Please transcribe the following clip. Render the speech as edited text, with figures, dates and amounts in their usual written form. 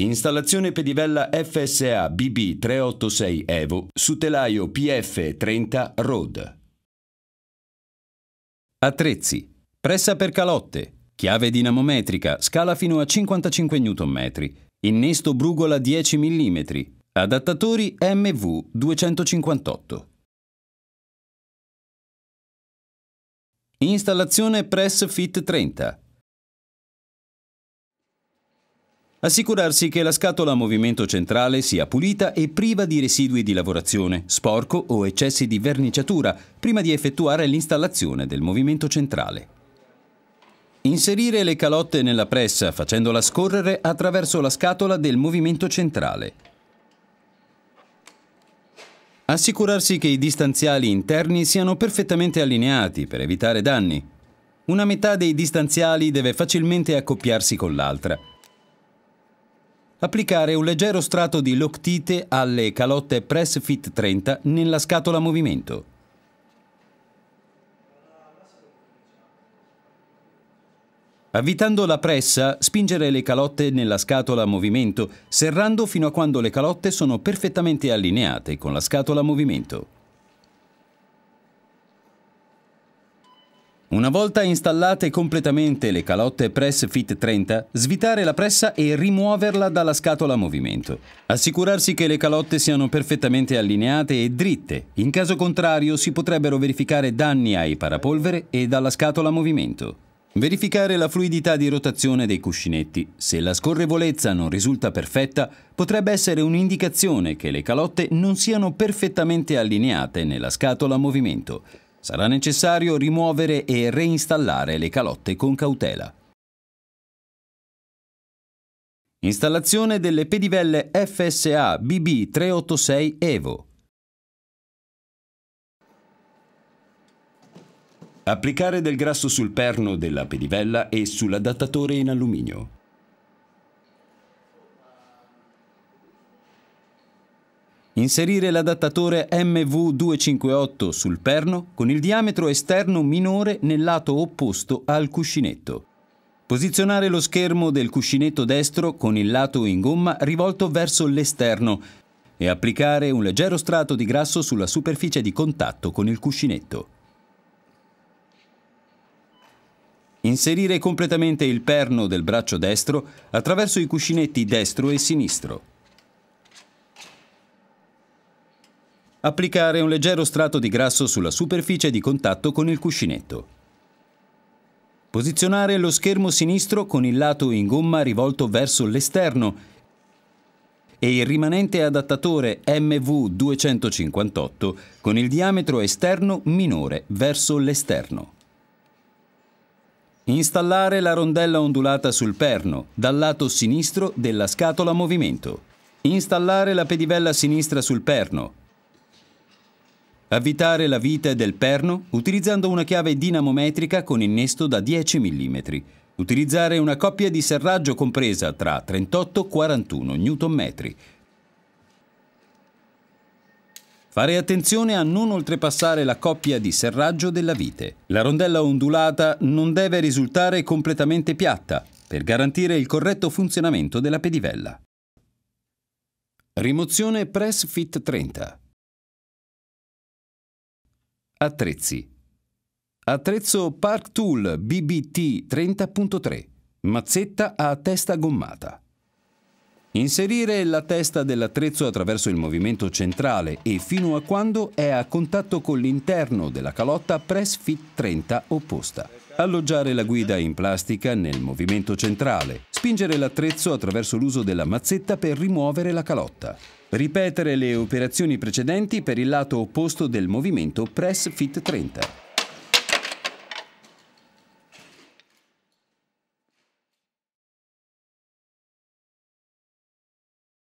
Installazione pedivella FSA BB386 EVO su telaio PF30 ROAD. Attrezzi: pressa per calotte, chiave dinamometrica, scala fino a 55 Nm, innesto brugola 10 mm, adattatori MV258. Installazione Press-Fit 30. Assicurarsi che la scatola a movimento centrale sia pulita e priva di residui di lavorazione, sporco o eccessi di verniciatura prima di effettuare l'installazione del movimento centrale. Inserire le calotte nella pressa facendola scorrere attraverso la scatola del movimento centrale. Assicurarsi che i distanziali interni siano perfettamente allineati per evitare danni. Una metà dei distanziali deve facilmente accoppiarsi con l'altra. Applicare un leggero strato di loctite alle calotte Press-Fit 30 nella scatola a movimento. Avvitando la pressa, spingere le calotte nella scatola a movimento, serrando fino a quando le calotte sono perfettamente allineate con la scatola a movimento. Una volta installate completamente le calotte Press-Fit 30, svitare la pressa e rimuoverla dalla scatola a movimento. Assicurarsi che le calotte siano perfettamente allineate e dritte, in caso contrario si potrebbero verificare danni ai parapolvere ed alla scatola a movimento. Verificare la fluidità di rotazione dei cuscinetti. Se la scorrevolezza non risulta perfetta, potrebbe essere un'indicazione che le calotte non siano perfettamente allineate nella scatola a movimento. Sarà necessario rimuovere e reinstallare le calotte con cautela. Installazione delle pedivelle FSA BB386 EVO. Applicare del grasso sul perno della pedivella e sull'adattatore in alluminio. Inserire l'adattatore MV258 sul perno con il diametro esterno minore nel lato opposto al cuscinetto. Posizionare lo schermo del cuscinetto destro con il lato in gomma rivolto verso l'esterno e applicare un leggero strato di grasso sulla superficie di contatto con il cuscinetto. Inserire completamente il perno del braccio destro attraverso i cuscinetti destro e sinistro. Applicare un leggero strato di grasso sulla superficie di contatto con il cuscinetto. Posizionare lo schermo sinistro con il lato in gomma rivolto verso l'esterno e il rimanente adattatore MV258 con il diametro esterno minore verso l'esterno. Installare la rondella ondulata sul perno, dal lato sinistro della scatola a movimento. Installare la pedivella sinistra sul perno. Avvitare la vite del perno utilizzando una chiave dinamometrica con innesto da 10 mm. Utilizzare una coppia di serraggio compresa tra 38 e 41 Nm. Fare attenzione a non oltrepassare la coppia di serraggio della vite. La rondella ondulata non deve risultare completamente piatta per garantire il corretto funzionamento della pedivella. Rimozione Press-Fit 30. Attrezzi. Attrezzo Park Tool BBT 30.3. Mazzetta a testa gommata. Inserire la testa dell'attrezzo attraverso il movimento centrale e fino a quando è a contatto con l'interno della calotta Press-Fit 30 opposta. Alloggiare la guida in plastica nel movimento centrale. Spingere l'attrezzo attraverso l'uso della mazzetta per rimuovere la calotta. Ripetere le operazioni precedenti per il lato opposto del movimento Press-Fit 30.